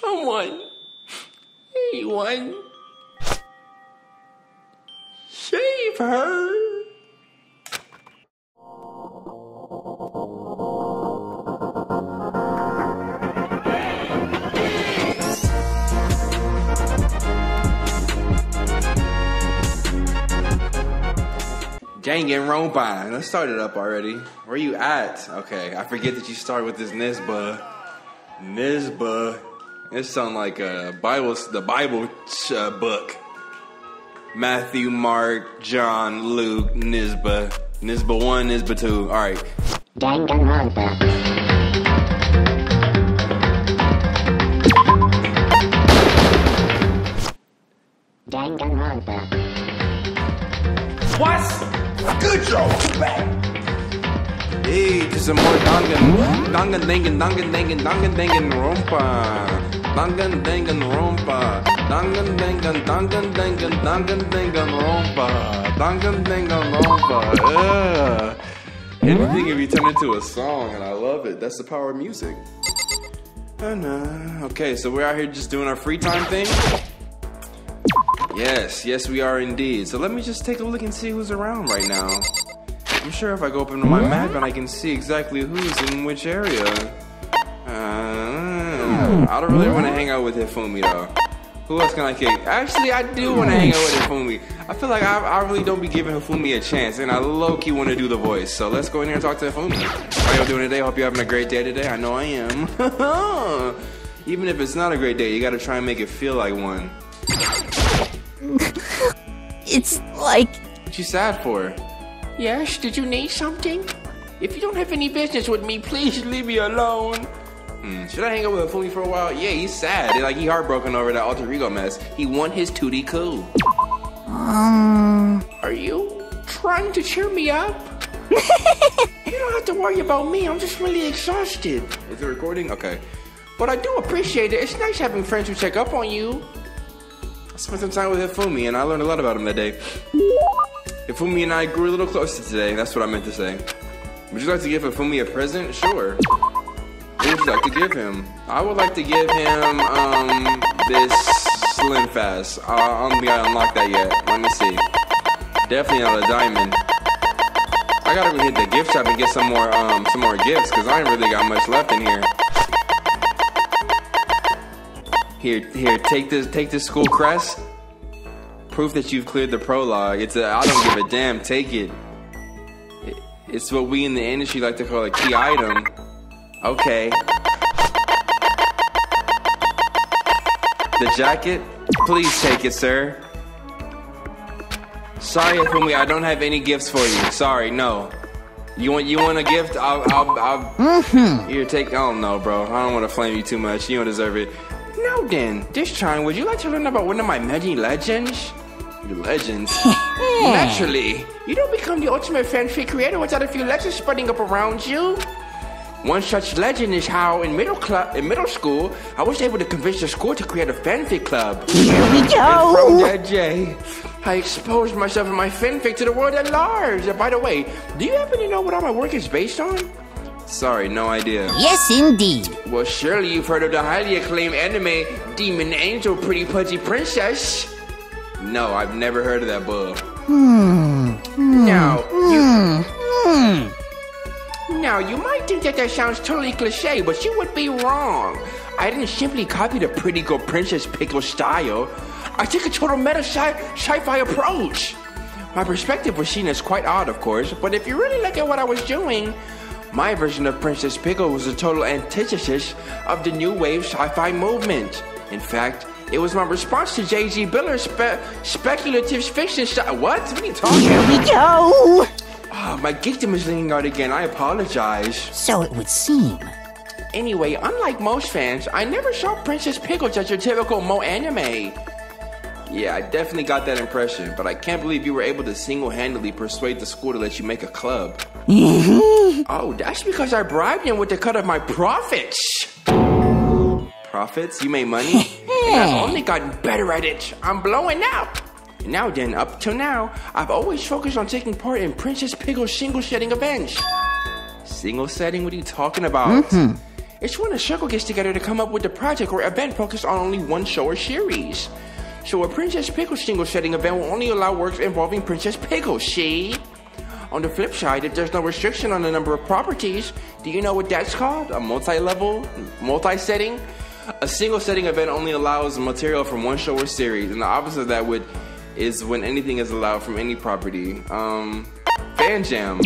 Someone, anyone, save her. Danganronpa, let's start it up already. Where you at? Okay, I forget that you start with this Nisba. It sounds like a Bible, the Bible book. Matthew, Mark, John, Luke, Nisba. Nisba 1, Nisba 2. Alright. Danganronpa. Good job! Hey, to some more Danganronpa. Anything can be turned into a song, and I love it. That's the power of music. Okay, so we're out here just doing our free time thing. Yes, yes we are indeed. So let me just take a look and see who's around right now. I'm sure if I go up into my map and I can see exactly who's in which area. I don't really want to hang out with Hifumi though. Who else can I kick? Actually, I do want to hang out with Hifumi. I feel like I really don't be giving Hifumi a chance, and I low-key want to do the voice. So let's go in here and talk to Hifumi. How y'all doing today? Hope you're having a great day today. I know I am. Even if it's not a great day, you gotta try and make it feel like one. It's like... What you sad for? Yes, did you need something? If you don't have any business with me, please leave me alone. Should I hang out with Hifumi for a while? Yeah, he's sad. Like, he heartbroken over that alter ego mess. He won his 2D coup. Are you trying to cheer me up? You don't have to worry about me. I'm just really exhausted. Is it recording? Okay. But I do appreciate it. It's nice having friends who check up on you. I spent some time with Hifumi, and I learned a lot about him that day. Hifumi and I grew a little closer today. That's what I meant to say. Would you like to give Hifumi a present? Sure. What would you like to give him? I would like to give him this Slim Fast. I don't think I unlocked that yet. Let me see. Definitely not a diamond. I gotta go hit the gift shop and get some more gifts, cause I ain't really got much left in here. Here, take this school crest. Proof that you've cleared the prologue. It's a, I don't give a damn, take it. It's what we in the industry like to call a key item. Okay. The jacket? Please take it, sir. Sorry, Hifumi, I don't have any gifts for you. Sorry, no. You want a gift? Here, take, I don't know, bro. I don't want to flame you too much. You don't deserve it. Now then, this time, would you like to learn about one of my many legends? Legends? Naturally, you don't become the ultimate fanfic creator without a few legends spreading up around you. One such legend is how, in middle school, I was able to convince the school to create a fanfic club. Here we go! From that day, I exposed myself and my fanfic to the world at large. And by the way, do you happen to know what all my work is based on? Sorry, no idea. Yes, indeed. Well, surely you've heard of the highly acclaimed anime Demon Angel Pretty Pudgy Princess. No, I've never heard of that bull. Now, you might think that sounds totally cliche, but you would be wrong. I didn't simply copy the Pretty Girl Princess Pickle style. I took a total meta sci-fi approach. My perspective was seen as quite odd, of course, but if you really look at what I was doing, my version of Princess Pickle was a total antithesis of the new wave sci-fi movement. In fact, it was my response to J.G. Biller's speculative fiction style. What are you talking about? Here we go! Oh, my geekdom is leaning out again. I apologize. So it would seem. Anyway, unlike most fans, I never saw Princess Pickle as your typical Mo anime. Yeah, I definitely got that impression, but I can't believe you were able to single-handedly persuade the school to let you make a club. Oh, that's because I bribed him with the cut of my profits. Profits? You made money? And I've only gotten better at it. I'm blowing up. Now then, up till now, I've always focused on taking part in Princess Pickle's single-setting events. Single-setting? What are you talking about? It's when a circle gets together to come up with a project or event focused on only one show or series. So a Princess Pickle single setting event will only allow works involving Princess Pickle, see? On the flip side, if there's no restriction on the number of properties, do you know what that's called? A multi-level, multi-setting? A single setting event only allows material from one show or series, and the opposite of that is when anything is allowed from any property. Fan jam.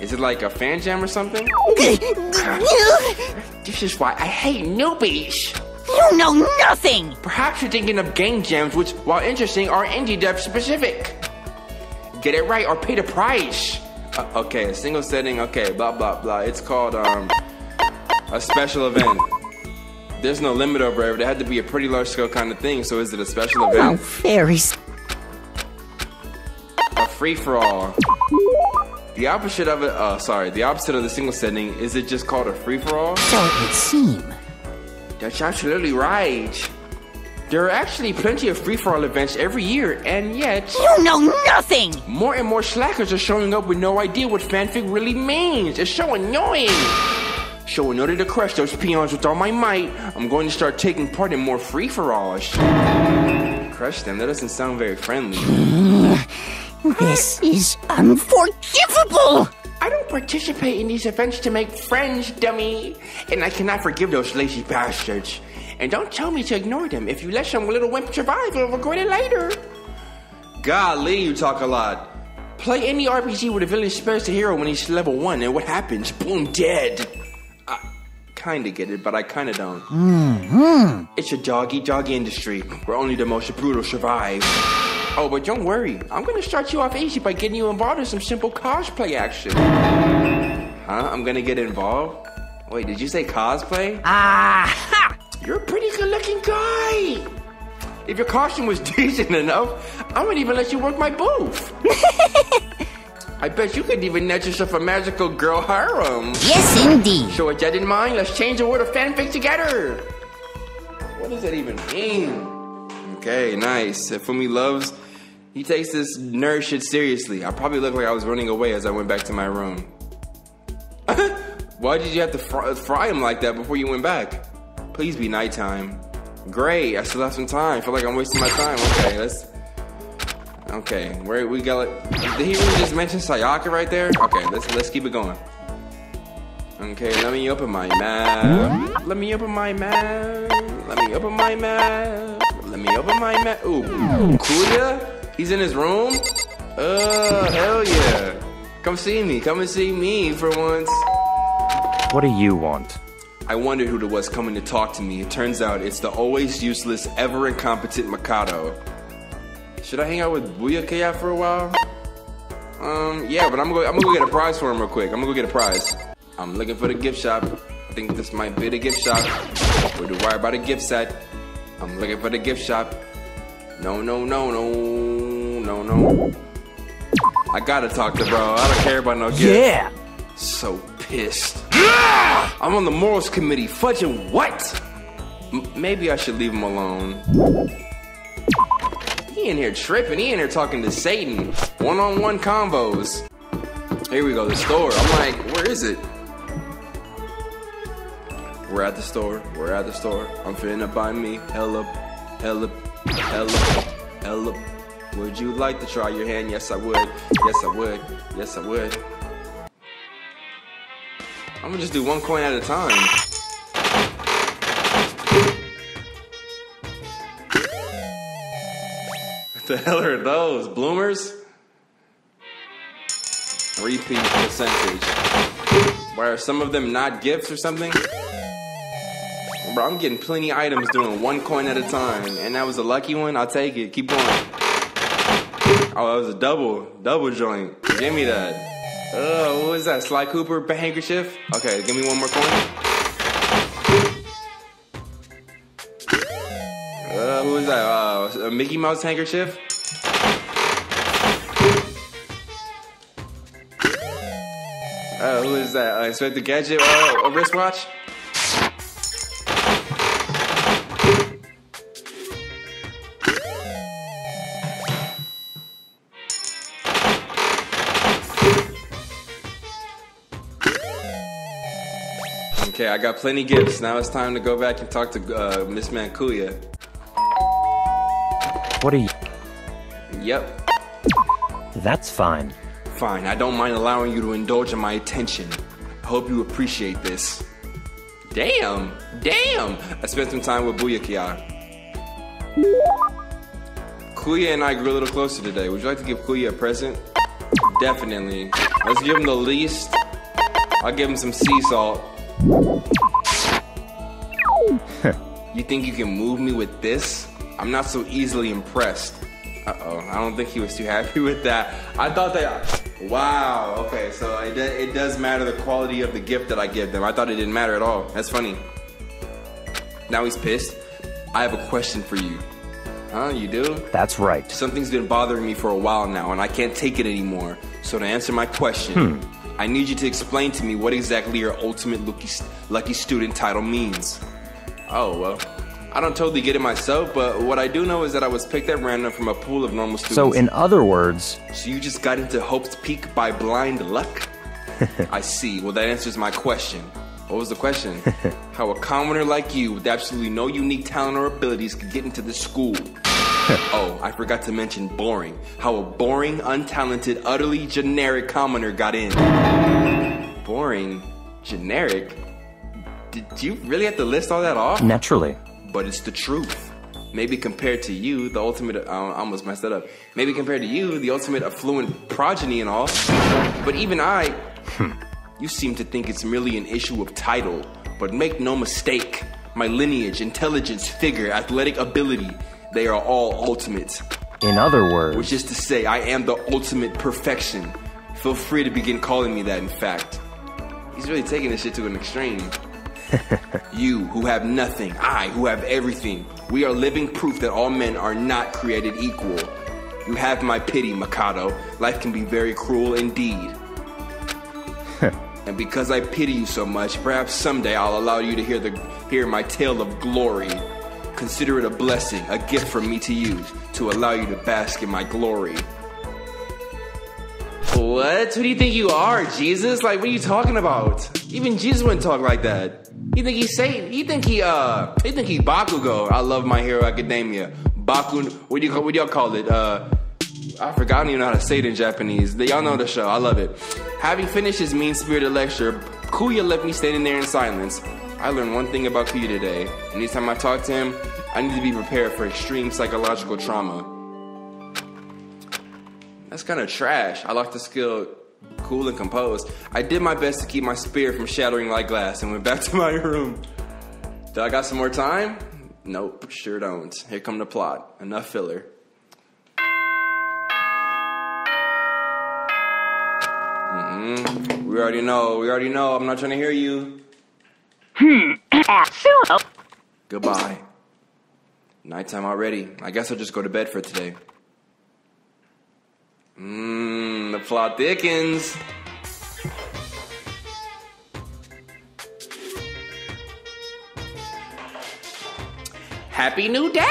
Is it like a fan jam or something? This is why I hate newbies. You know nothing! Perhaps you're thinking of game jams, which, while interesting, are indie dev specific. Get it right or pay the price. Okay, a single setting, okay, blah, blah, blah. It's called, a special event. There's no limit over it. It had to be a pretty large scale kind of thing, so is it a special event? Oh, fairies. A free-for-all. The opposite of it, the opposite of the single setting, is it just called a free-for-all? So it would seem. That's absolutely right. There are actually plenty of free-for-all events every year, and yet... You know nothing! More and more slackers are showing up with no idea what fanfic really means. It's so annoying! So in order to crush those peons with all my might, I'm going to start taking part in more free-for-alls. Crush them? That doesn't sound very friendly. This is unforgivable! I don't participate in these events to make friends, dummy. And I cannot forgive those lazy bastards. And don't tell me to ignore them. If you let some little wimp survive, you'll regret it later. Golly, you talk a lot. Play any RPG with a villain spares the hero when he's level 1, and what happens? Boom, dead. I kinda get it, but I kinda don't. It's a dog-eat-dog industry, where only the most brutal survive. Oh, but don't worry. I'm gonna start you off easy by getting you involved in some simple cosplay action. Huh? I'm gonna get involved? Wait, did you say cosplay? Aha! You're a pretty good-looking guy. If your costume was decent enough, I wouldn't even let you work my booth. I bet you could even net yourself a magical girl harem. Yes, indeed. So with that in mind, let's change the world of fanfic together. What does that even mean? Okay, nice. Hifumi loves... He takes this nerd shit seriously. I probably looked like I was running away as I went back to my room. Why did you have to fry him like that before you went back? Please be nighttime. Great, I still have some time. I feel like I'm wasting my time. Okay, let's... Okay, where we got... Did he really just mention Sayaka right there? Okay, let's keep it going. Okay, let me open my map. Let me open my map. Let me open my map. Let me open my map. Ooh, Kuya? He's in his room? Hell yeah. Come see me. Come and see me for once. What do you want? I wondered who it was coming to talk to me. It turns out it's the always useless, ever incompetent Mikado. Should I hang out with Byakuya for a while? Yeah, but I'm gonna go get a prize for him real quick. I'm gonna go get a prize. I'm looking for the gift shop. I think this might be the gift shop. What do I buy the gift set? I'm looking for the gift shop. No, no, no, no, no, no. I gotta talk to bro. I don't care about no gift. Yeah. So pissed. Ah! I'm on the morals committee. Fudging what? Maybe I should leave him alone. He in here tripping. He in here talking to Satan. One-on-one combos. Here we go. The store. I'm like, where is it? We're at the store. We're at the store. I'm finna buy me hella, hella, hella, hella. Would you like to try your hand? Yes, I would. Yes, I would. Yes, I would. I'm gonna just do one coin at a time. What the hell are those? Bloomers? Repeat percentage. Why are some of them not gifts or something? Bro, I'm getting plenty of items doing one coin at a time. And that was a lucky one. I'll take it. Keep going. Oh, that was a double joint. Give me that. What was that? Sly Cooper handkerchief? Okay, give me one more coin. Who was that? A Mickey Mouse handkerchief? Who is that? Inspector Gadget? A wristwatch? Okay, I got plenty gifts. Now it's time to go back and talk to Miss Mancuya. What are you? Yep. That's fine. Fine, I don't mind allowing you to indulge in my attention. I hope you appreciate this. Damn! I spent some time with Byakuya. Kuya and I grew a little closer today. Would you like to give Kuya a present? Definitely. Let's give him the least. I'll give him some sea salt. You think you can move me with this? I'm not so easily impressed. Uh-oh, I don't think he was too happy with that. I thought that... Wow, okay, so it does matter the quality of the gift that I give them. I thought it didn't matter at all. That's funny. Now he's pissed. I have a question for you. Huh, you do? That's right. Something's been bothering me for a while now, and I can't take it anymore. So to answer my question, I need you to explain to me what exactly your ultimate lucky student title means. Oh, well... I don't totally get it myself, but what I do know is that I was picked at random from a pool of normal students. So in other words... So you just got into Hope's Peak by blind luck? I see. Well, that answers my question. What was the question? How a commoner like you with absolutely no unique talent or abilities could get into this school. Oh, I forgot to mention boring. How a boring, untalented, utterly generic commoner got in. Boring? Generic? Did you really have to list all that off? Naturally. But it's the truth. Maybe compared to you, the ultimate... I almost messed that up. Maybe compared to you, the ultimate affluent progeny and all. But even I... You seem to think it's merely an issue of title. But make no mistake. My lineage, intelligence, figure, athletic ability, they are all ultimate. In other words... Which is to say, I am the ultimate perfection. Feel free to begin calling me that, in fact. He's really taking this shit to an extreme. You who have nothing, I who have everything. We are living proof that all men are not created equal. You have my pity, Mikado. Life can be very cruel indeed. And because I pity you so much, perhaps someday I'll allow you to hear my tale of glory. Consider it a blessing, a gift from me to you, to allow you to bask in my glory. What? Who do you think you are, Jesus? Like, what are you talking about? Even Jesus wouldn't talk like that. You think he's Satan? You think he Bakugo? I love My Hero Academia. Baku. What do y'all call it? I forgot. I don't even know how to say it in Japanese. Y'all know the show. I love it. Having finished his mean-spirited lecture, Kuya left me standing there in silence. I learned one thing about Kuya today. And each time I talk to him, I need to be prepared for extreme psychological trauma. That's kind of trash. I lost the skill, cool and composed. I did my best to keep my spirit from shattering like glass and went back to my room. Do I got some more time? Nope, sure don't. Here come the plot. Enough filler. We already know. I'm not trying to hear you. Goodbye. Nighttime already. I guess I'll just go to bed for today. The plot thickens. Happy new day!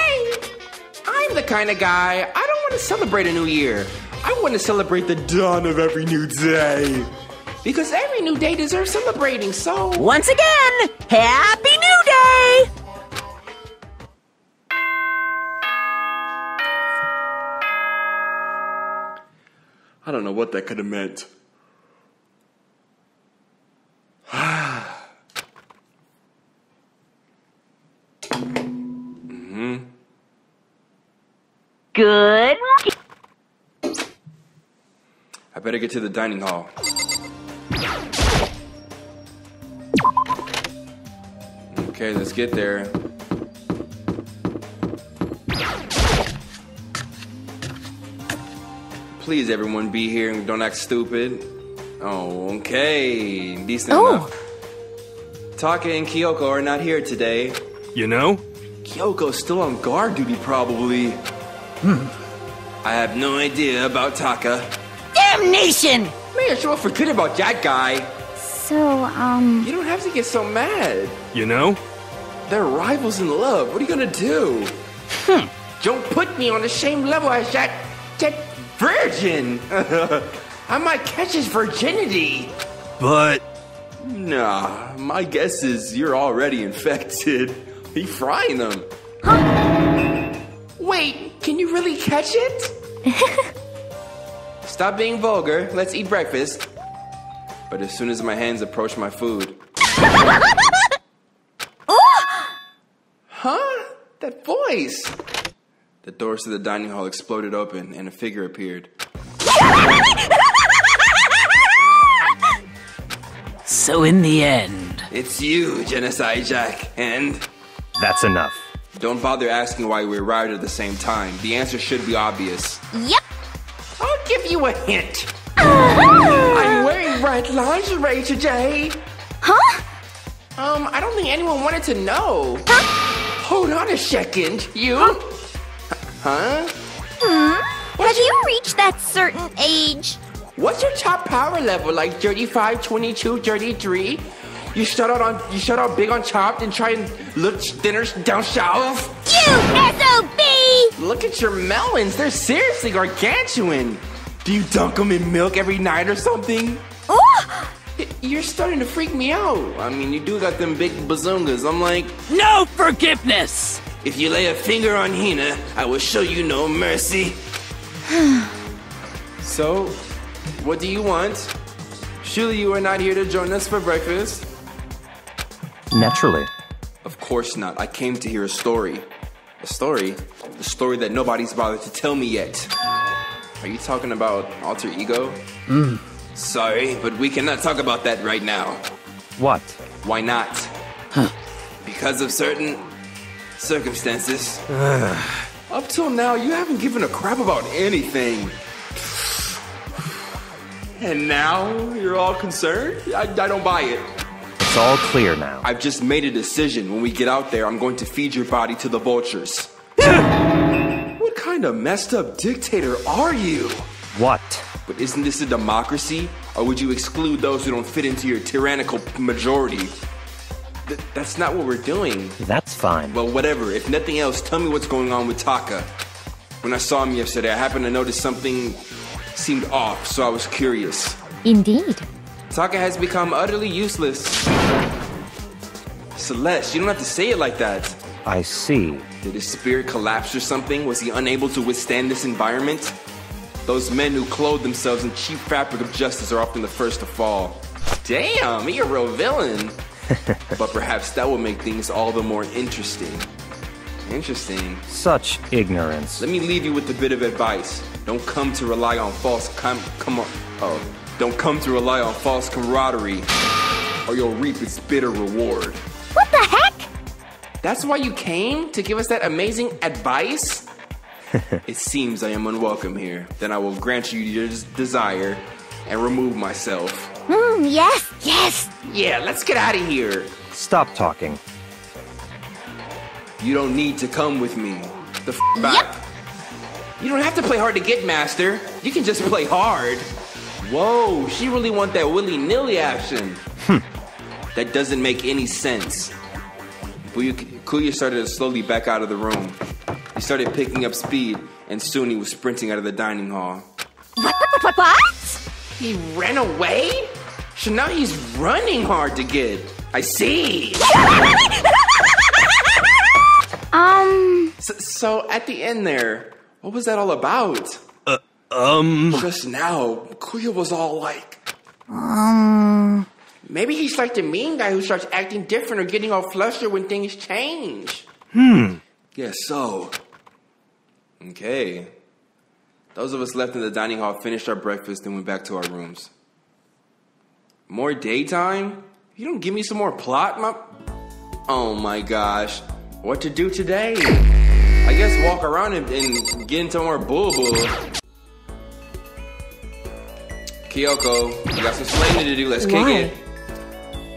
I'm the kind of guy, I don't want to celebrate a new year. I want to celebrate the dawn of every new day. Because every new day deserves celebrating, so... Once again, Happy New Day! I don't know what that could have meant. Good. I better get to the dining hall. Okay, let's get there. Please, everyone, be here and don't act stupid. Oh, okay. Decent enough. Taka and Kyoko are not here today. You know? Kyoko's still on guard duty, probably. I have no idea about Taka. Damnation! Man, sure, I forget about that guy. So, You don't have to get so mad. You know? They're rivals in love. What are you gonna do? Don't put me on the same level as that virgin! I might catch his virginity! But... Nah, my guess is you're already infected. Be frying them. Huh? Wait, can you really catch it? Stop being vulgar. Let's eat breakfast. But as soon as my hands approach my food... Huh? That voice! The doors to the dining hall exploded open and a figure appeared. So in the end... It's you, Genocide Jack, and... That's enough. Don't bother asking why we arrived at the same time. The answer should be obvious. Yep. I'll give you a hint. I'm wearing red lingerie today. Huh? I don't think anyone wanted to know. Huh? Hold on a second. You? Huh? Hmm? Have you reached that certain age? What's your top power level, like 35, 22, 33? You shut out big on Chopped and try and look dinners down south? You SOB! Look at your melons, they're seriously gargantuan. Do you dunk them in milk every night or something? Oh! You're starting to freak me out. I mean, you do got them big bazungas. I'm like, no forgiveness! If you lay a finger on Hina, I will show you no mercy. So... what do you want? Surely you are not here to join us for breakfast? Naturally. Of course not. I came to hear a story. A story? The story that nobody's bothered to tell me yet. Are you talking about Alter Ego? Sorry, but we cannot talk about that right now. What? Why not? Huh. Because of certain circumstances. Up till now, you haven't given a crap about anything. And now you're all concerned? I don't buy it. It's all clear now. I've just made a decision. When we get out there, I'm going to feed your body to the vultures. What kind of messed up dictator are you? What? But isn't this a democracy? Or would you exclude those who don't fit into your tyrannical majority? That's not what we're doing. That's fine. Well, whatever. If nothing else, tell me what's going on with Taka. When I saw him yesterday, I happened to notice something... seemed off, so I was curious. Indeed. Taka has become utterly useless. Celeste, you don't have to say it like that. I see. Did his spirit collapse or something? Was he unable to withstand this environment? Those men who clothe themselves in cheap fabric of justice are often the first to fall. Damn, you're a real villain. But perhaps that will make things all the more interesting. Interesting. Such ignorance. Let me leave you with a bit of advice. Don't come to rely on false Don't come to rely on false camaraderie, or you'll reap its bitter reward. What the heck? That's why you came? To give us that amazing advice? It seems I am unwelcome here. Then I will grant you your desire and remove myself. Yes, yes. Yeah, let's get out of here. Stop talking. You don't need to come with me. The f back. You don't have to play hard to get, Master. You can just play hard. Whoa, she really want that willy-nilly action. That doesn't make any sense. Byakuya started to slowly back out of the room. He started picking up speed, and soon he was sprinting out of the dining hall. What? He ran away? So now he's running hard to get. I see. So at the end there, what was that all about? Just now, Kuya was all like... Maybe he's like the mean guy who starts acting different or getting all flustered when things change. Yeah, so... Okay. Those of us left in the dining hall finished our breakfast and went back to our rooms. More daytime? You don't give me some more plot, Oh my gosh. What to do today? I guess walk around and get into more boo-boo. Kyoko, we got some slaying to do. Let's kick it.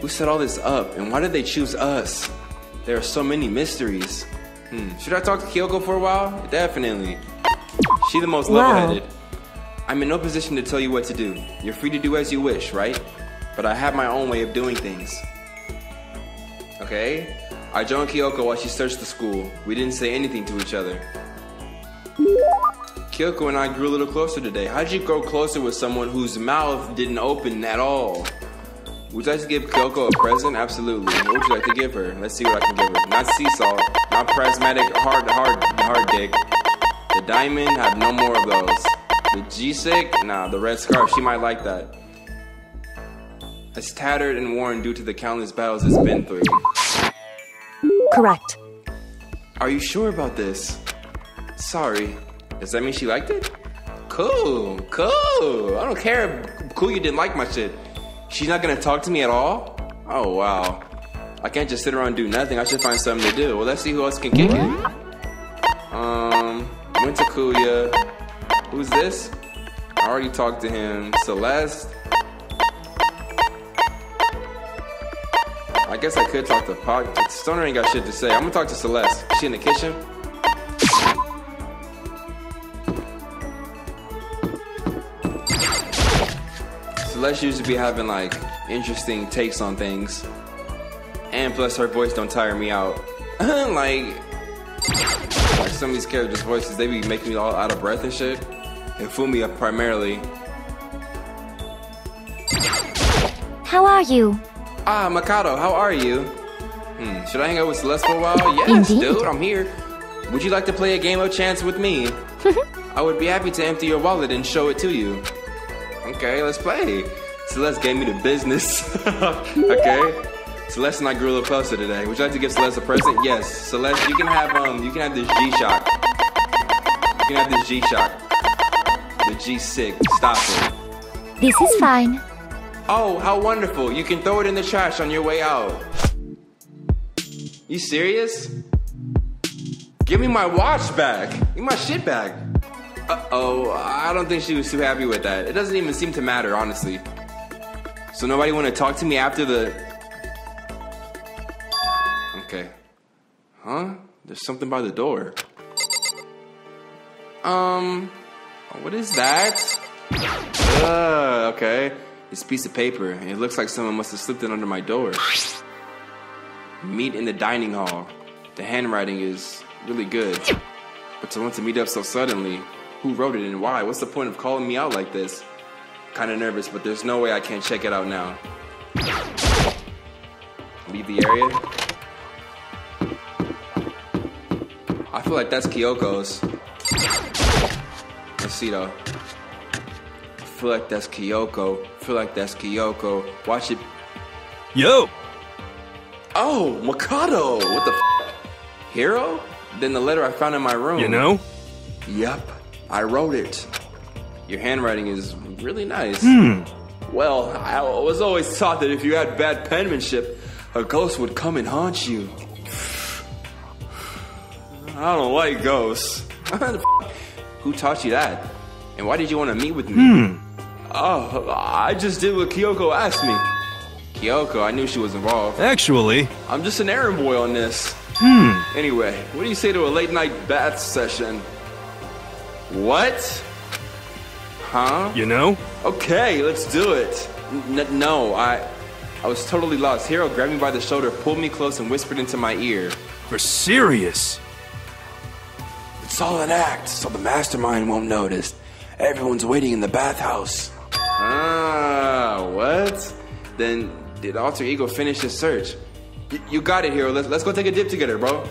Who set all this up? And why did they choose us? There are so many mysteries. Should I talk to Kyoko for a while? Definitely. She's the most level-headed. I'm in no position to tell you what to do. You're free to do as you wish, right? But I have my own way of doing things. Okay? I joined Kyoko while she searched the school. We didn't say anything to each other. Kyoko and I grew a little closer today. How'd you grow closer with someone whose mouth didn't open at all? Would you like to give Kyoko a present? Absolutely. What would you like to give her? Let's see what I can give her. Not sea salt, not prismatic hard dick. The diamond, have no more of those. The G-Sick? Nah, the red scarf, she might like that. It's tattered and worn due to the countless battles it's been through. Correct. Are you sure about this? Sorry. Does that mean she liked it? Cool, cool. I don't care. Cool, you didn't like my shit. She's not gonna talk to me at all? Oh, wow. I can't just sit around and do nothing. I should find something to do. Well, let's see who else can kick it. Went to Kuya. Who's this? I already talked to him. Celeste. I guess I could talk to Pog. Stoner ain't got shit to say. I'm gonna talk to Celeste. Is she in the kitchen? Celeste used to be having like interesting takes on things. And plus her voice don't tire me out. Like some of these characters' voices, they be making me all out of breath and shit. And Fumi up primarily. How are you? Ah, Makoto, how are you? Should I hang out with Celeste for a while? Yes, indeed. Dude, I'm here. Would you like to play a game of chance with me? I would be happy to empty your wallet and show it to you. Okay, let's play. Celeste gave me the business. Okay. Celeste and I grew a little closer today. Would you like to give Celeste a present? Yes. Celeste, you can have this G-Shock. You can have this G-Shock. The G-Sick. Stop it. This is fine. Oh, how wonderful. You can throw it in the trash on your way out. You serious? Give me my watch back. Give me my shit back. Uh-oh, I don't think she was too happy with that. It doesn't even seem to matter, honestly. So nobody want to talk to me after the... Okay. Huh? There's something by the door. What is that? Okay. This piece of paper, and it looks like someone must have slipped it under my door. Meet in the dining hall. The handwriting is really good. But to want to meet up so suddenly, who wrote it and why? What's the point of calling me out like this? Kinda nervous, but there's no way I can't check it out now. Leave the area. I feel like that's Kyoko's. Let's see though. I feel like that's Kyoko. I feel like that's Kyoko. Watch it. Yo! Oh, Mikado! What the f? Hero? Then the letter I found in my room. You know? Yep. I wrote it. Your handwriting is really nice. Well, I was always taught that if you had bad penmanship, a ghost would come and haunt you. I don't like ghosts. Who taught you that? And why did you want to meet with me? Oh, I just did what Kyoko asked me. Kyoko, I knew she was involved. Actually, I'm just an errand boy on this. Anyway, what do you say to a late night bath session? What? Huh? You know? Okay, let's do it. No, I was totally lost. Hiro grabbed me by the shoulder, pulled me close, and whispered into my ear. We're serious. It's all an act, so the mastermind won't notice. Everyone's waiting in the bathhouse. Ah, what? Then did Alter Ego finish his search? You got it, Hiro. Let's go take a dip together, bro.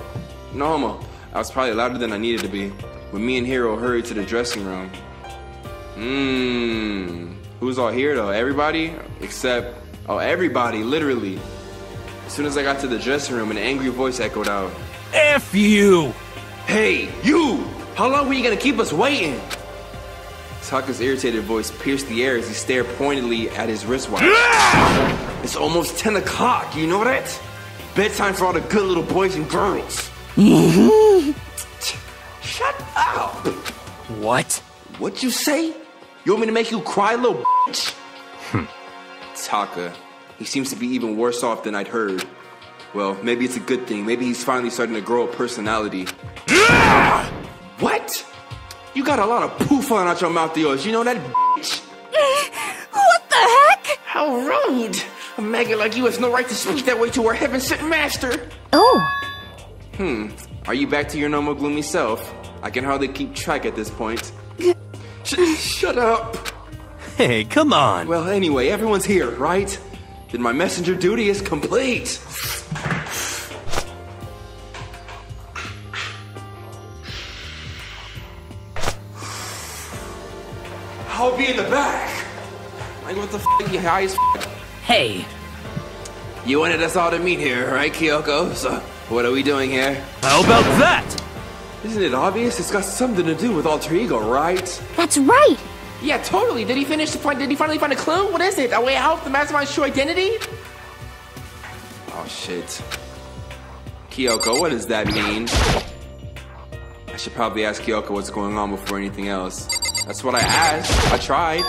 No homo. I was probably louder than I needed to be. But me and Hiro hurried to the dressing room. Who's all here, though? Everybody? Except... Oh, everybody, literally. As soon as I got to the dressing room, an angry voice echoed out. F you! Hey, you! How long were you gonna keep us waiting? Taka's irritated voice pierced the air as he stared pointedly at his wristwatch. It's almost 10 o'clock, you know that? Bedtime for all the good little boys and girls. Shut up! What? What'd you say? You want me to make you cry, little bitch? Taka, he seems to be even worse off than I'd heard. Well, maybe it's a good thing. Maybe he's finally starting to grow a personality. What? You got a lot of poo flying out your mouth of yours, you know that, bitch? What the heck? How rude! A maggot like you has no right to speak that way to our heaven-sent master! Oh! Are you back to your normal gloomy self? I can hardly keep track at this point. Shut up! Hey, come on! Well, anyway, everyone's here, right? Then my messenger duty is complete! I'll be in the back! Like, what the f***, you high as f***? Hey! You wanted us all to meet here, right, Kyoko? So, what are we doing here? How about that? Isn't it obvious? It's got something to do with Alter Ego, right? That's right! Yeah, totally. Did he finally find a clue? What is it? A way out? The mastermind's true identity? Oh, shit. Kyoko, what does that mean? I should probably ask Kyoko what's going on before anything else. That's what I asked. I tried.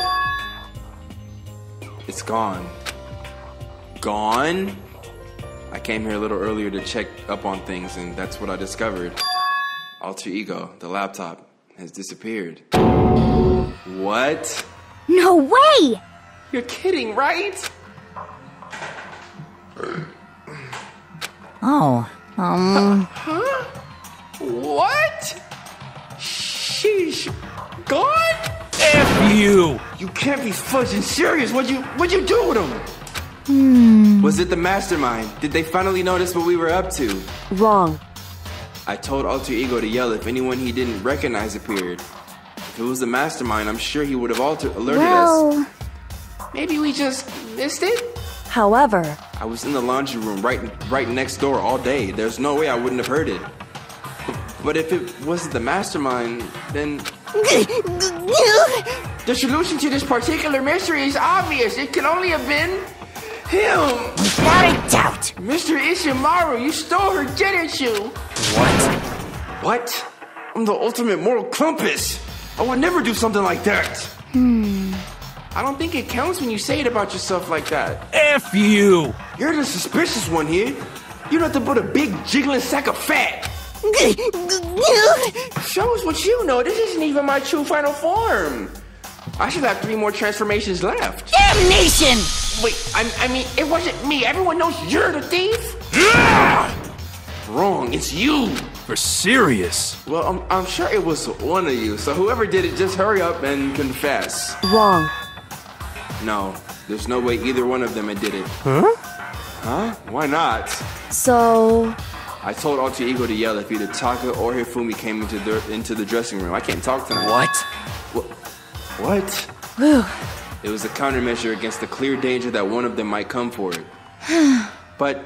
It's gone. Gone? I came here a little earlier to check up on things, and that's what I discovered. Alter Ego, the laptop, has disappeared. What? No way! You're kidding, right? Oh, huh? What? Sheesh. Gone? F you! You can't be fudging serious. What'd you do with him? Hmm. Was it the mastermind? Did they finally notice what we were up to? Wrong. I told Alter Ego to yell if anyone he didn't recognize appeared. If it was the mastermind, I'm sure he would have alerted us. Maybe we just missed it? However, I was in the laundry room right next door all day. There's no way I wouldn't have heard it. But if it wasn't the mastermind, then... The solution to this particular mystery is obvious. It could only have been... him! Without a doubt! Mr. Ishimaru, you stole her, didn't you? What? What? I'm the ultimate moral compass! I would never do something like that. I don't think it counts when you say it about yourself like that. F you! You're the suspicious one here. You're nothing but a big jiggling sack of fat. Show us what you know. This isn't even my true final form. I should have 3 more transformations left. Damnation! Wait, I mean, it wasn't me. Everyone knows you're the thief. Wrong, it's you. For serious? Well, I'm sure it was one of you, so whoever did it, just hurry up and confess. Wrong. No, there's no way either one of them did it. Huh? Huh? Why not? So... I told Alter Ego to yell if either Taka or Hifumi came into the dressing room. I can't talk tonight. What? Whew. It was a countermeasure against the clear danger that one of them might come for it. But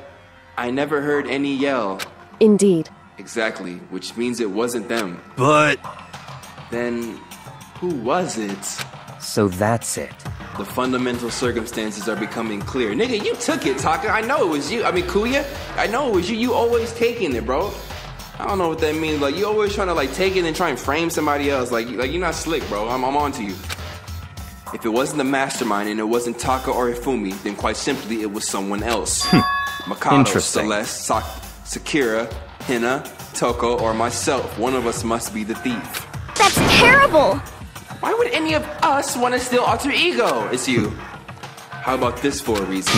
I never heard any yell. Indeed. Exactly, which means it wasn't them. But... then... who was it? So that's it. The fundamental circumstances are becoming clear. Nigga, you took it, Taka. I know it was you. I mean, Kuya, I know it was you. You always taking it, bro. I don't know what that means. Like, you always trying to, like, take it and try and frame somebody else. Like you're not slick, bro. I'm on to you. If it wasn't the mastermind and it wasn't Taka or Hifumi, then quite simply, it was someone else. Mikado, Celeste, Sakura... Hina, Toko, or myself. One of us must be the thief. That's terrible! Why would any of us want to steal Alter Ego? It's you. How about this for a reason?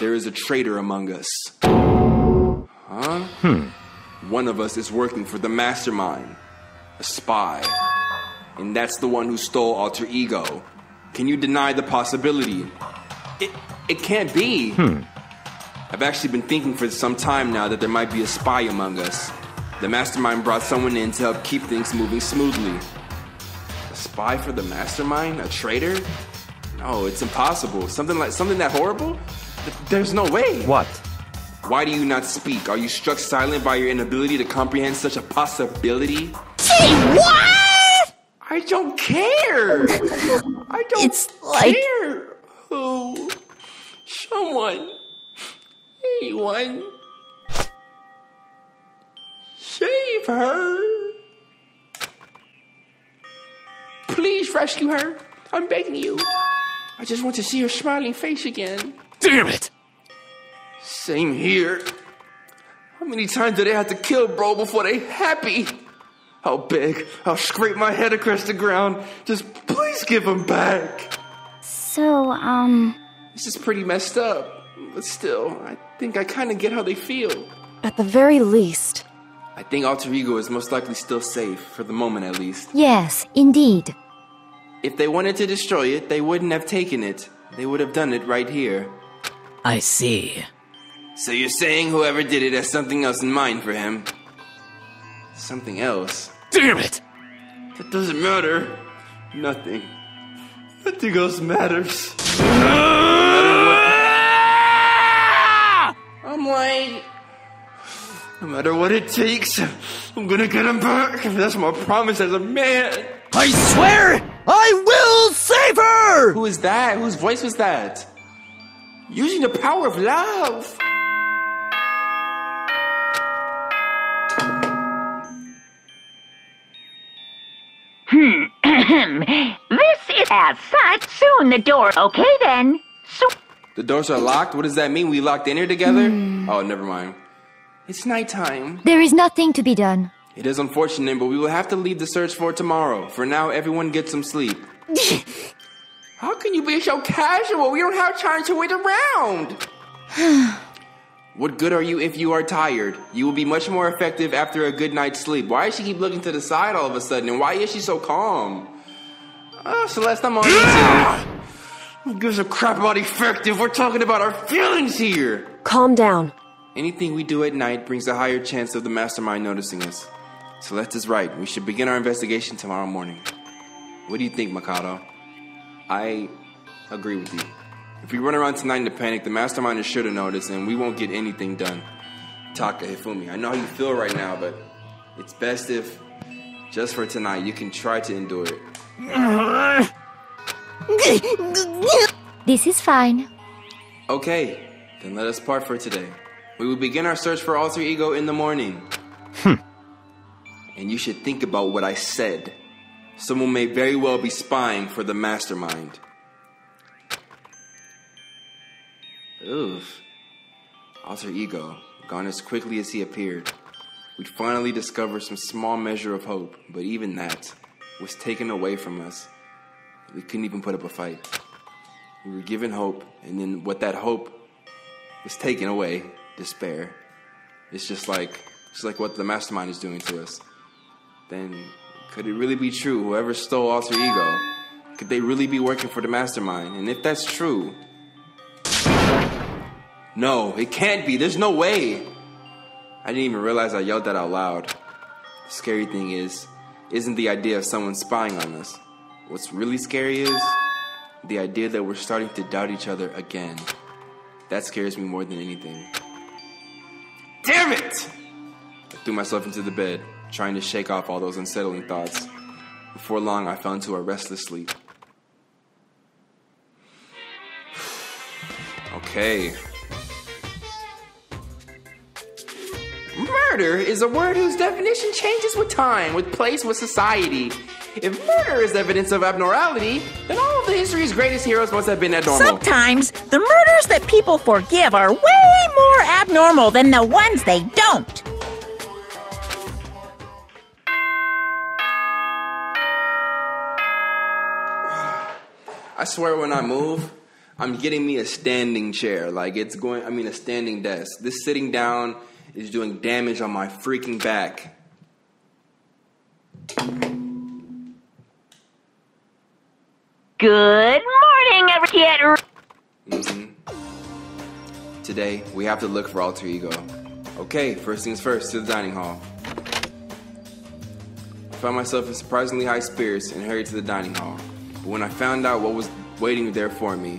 There is a traitor among us. Huh? One of us is working for the mastermind. A spy. And that's the one who stole Alter Ego. Can you deny the possibility? It can't be. I've actually been thinking for some time now that there might be a spy among us. The mastermind brought someone in to help keep things moving smoothly. A spy for the mastermind? A traitor? No, it's impossible. Something that horrible? There's no way. What? Why do you not speak? Are you struck silent by your inability to comprehend such a possibility? Gee, what? I don't care. I don't care. Who? Someone. Anyone. Save her. Please rescue her. I'm begging you. I just want to see her smiling face again. Damn it. Same here. How many times do they have to kill bro before they happy? I'll beg. I'll scrape my head across the ground. Just please give him back. So, this is pretty messed up. But still, I think I kind of get how they feel. At the very least. I think Alter Ego is most likely still safe, for the moment at least. Yes, indeed. If they wanted to destroy it, they wouldn't have taken it. They would have done it right here. I see. So you're saying whoever did it has something else in mind for him? Something else? Damn it! That doesn't matter. Nothing. Nothing else matters. I'm like... No matter what it takes, I'm gonna get him back. That's my promise as a man. I swear I will save her! Who is that? Whose voice was that? Using the power of love. This is outside. Soon the door. Okay then. So the doors are locked? What does that mean? We locked in here together? Oh, never mind. It's nighttime. There is nothing to be done. It is unfortunate, but we will have to leave the search for tomorrow. For now, everyone get some sleep. How can you be so casual? We don't have time to wait around. What good are you if you are tired? You will be much more effective after a good night's sleep. Why does she keep looking to the side all of a sudden? And why is she so calm? Oh, Celeste, I'm on you too. Who gives a crap about effective? We're talking about our feelings here. Calm down. Anything we do at night brings a higher chance of the mastermind noticing us. Celeste is right. We should begin our investigation tomorrow morning. What do you think, Mikado? I agree with you. If we run around tonight in a panic, the mastermind is sure to notice and we won't get anything done. Taka, Hifumi, I know how you feel right now, but it's best if, just for tonight, you can try to endure it. This is fine. Okay, then let us part for today. We will begin our search for Alter Ego in the morning. And you should think about what I said. Someone may very well be spying for the mastermind. Oof. Alter Ego, gone as quickly as he appeared. We finally discovered some small measure of hope, but even that was taken away from us. We couldn't even put up a fight. We were given hope, and then what that hope was taken away... despair. It's just like what the mastermind is doing to us. Then, could it really be true? Whoever stole Alter Ego, could they really be working for the mastermind? And if that's true... No, it can't be. There's no way. I didn't even realize I yelled that out loud. The scary thing isn't the idea of someone spying on us. What's really scary is the idea that we're starting to doubt each other again. That scares me more than anything. Damn it! I threw myself into the bed, trying to shake off all those unsettling thoughts. Before long, I fell into a restless sleep. Okay. Murder is a word whose definition changes with time, with place, with society. If murder is evidence of abnormality, then all of the history's greatest heroes must have been abnormal. Sometimes, the murders that people forgive are way more abnormal than the ones they don't. I swear when I move, I'm getting me a standing chair. Like, it's going, I mean a standing desk. This sitting down is doing damage on my freaking back. Good morning, everyone. Today, we have to look for Alter Ego. Okay, first things first, to the dining hall. I found myself in surprisingly high spirits and hurried to the dining hall. But when I found out what was waiting there for me...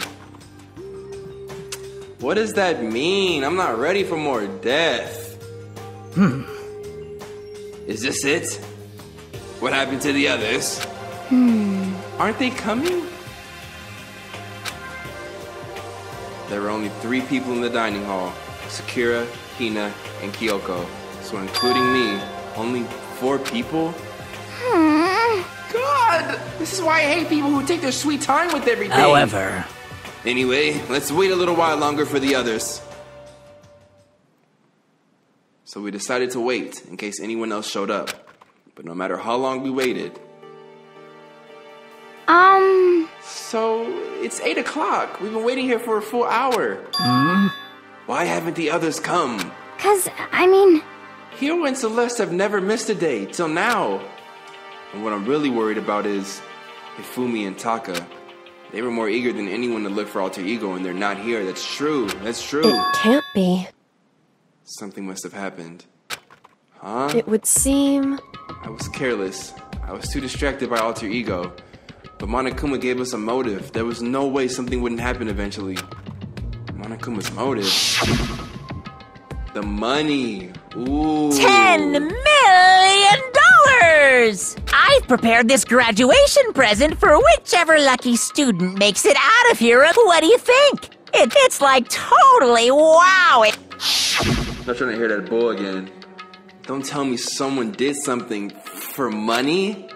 What does that mean? I'm not ready for more death. Is this it? What happened to the others? Aren't they coming? There were only 3 people in the dining hall. Sakura, Hina, and Kyoko. So including me, only 4 people? God! This is why I hate people who take their sweet time with everything. However... Anyway, let's wait a little while longer for the others. So we decided to wait in case anyone else showed up. But no matter how long we waited... So, it's 8 o'clock. We've been waiting here for a full hour. Why haven't the others come? Because, I mean... Hero and Celeste have never missed a day, till now. And what I'm really worried about is Hifumi and Taka. They were more eager than anyone to look for Alter Ego, and they're not here. That's true. That's true. It can't be. Something must have happened. Huh? It would seem... I was careless. I was too distracted by Alter Ego. But Monokuma gave us a motive. There was no way something wouldn't happen eventually. Monokuma's motive? The money. Ooh. $10 million! I've prepared this graduation present for whichever lucky student makes it out of here. What do you think? It's like totally wow. I'm not trying to hear that bull again. Don't tell me someone did something for money?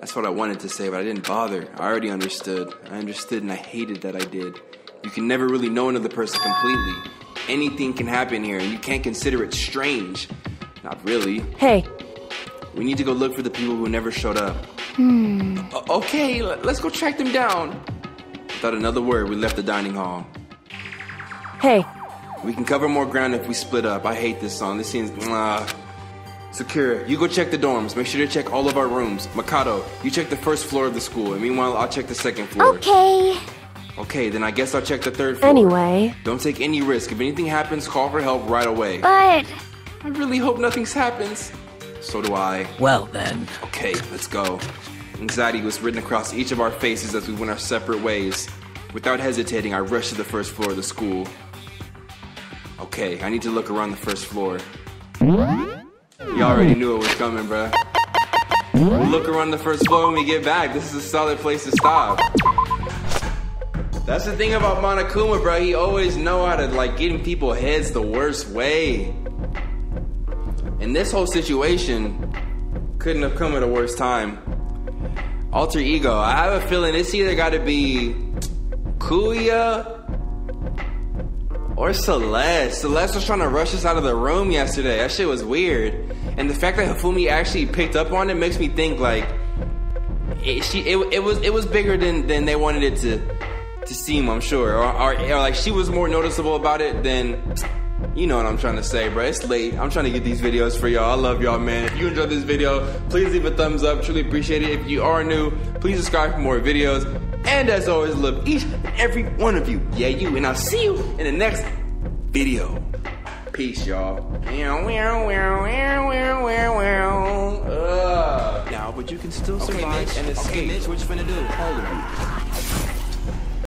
That's what I wanted to say, but I didn't bother. I already understood. I understood and I hated that I did. You can never really know another person completely. Anything can happen here and you can't consider it strange. Not really. Hey. We need to go look for the people who never showed up. Okay, let's go track them down. Without another word, we left the dining hall. Hey. We can cover more ground if we split up. I hate this song. This seems... Sakura, you go check the dorms. Make sure to check all of our rooms. Mikado, you check the first floor of the school, and meanwhile, I'll check the second floor. Okay. Okay, then I guess I'll check the third floor. Anyway. Don't take any risk. If anything happens, call for help right away. But... I really hope nothing happens. So do I. Well, then. Okay, let's go. Anxiety was written across each of our faces as we went our separate ways. Without hesitating, I rushed to the first floor of the school. Okay, I need to look around the first floor. You already knew it was coming, bruh. We'll look around the first floor when we get back. This is a solid place to stop. That's the thing about Monokuma, bruh. He always know how to, like, get in people's heads the worst way. And this whole situation couldn't have come at a worse time. Alter Ego. I have a feeling it's either got to be Kuya... or Celeste. Celeste was trying to rush us out of the room yesterday. That shit was weird. And the fact that Hifumi actually picked up on it makes me think like it was bigger than they wanted it to seem, I'm sure. Or like she was more noticeable about it than, you know what I'm trying to say, bro. It's late. I'm trying to get these videos for y'all. I love y'all, man. If you enjoyed this video, please leave a thumbs up. Truly appreciate it. If you are new, please subscribe for more videos. And as always, love each and every one of you. Yeah, you. And I'll see you in the next video. Peace, y'all. Now, but you can still survive and escape. Okay, bitch, what you finna do? Hold on.